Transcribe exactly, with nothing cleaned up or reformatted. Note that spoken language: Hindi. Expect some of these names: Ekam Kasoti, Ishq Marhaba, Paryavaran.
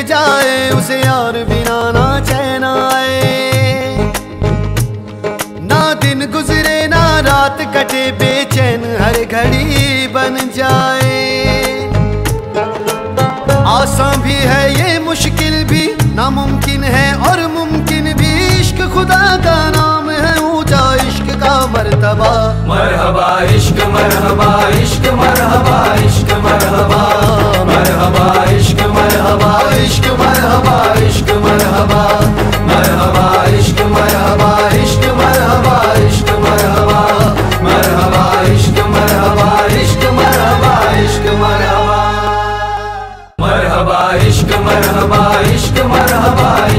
लग जाए उसे और बिना ना चैन आए। ना दिन गुजरे ना रात कटे, बेचैन हर घड़ी बन जाए। आसान भी है ये मुश्किल भी, नामुमकिन है और मुमकिन भी। इश्क खुदा का नाम है ऊंचा, इश्क का मरतबा मरहबा। इश्क मरहबा इश्क मरहबा इश्क मरहबा मरहबा इश्क मरहबा इश्क मरहबा इश्क मरहबा मरहबा इश्क मरहबा इश्क मरहबा इश्क मरहबा मरहबा इश्क मरहबा इश्क मरहबा इश्क मरहबा मरहबा इश्क मरहबा इश्क मरहबा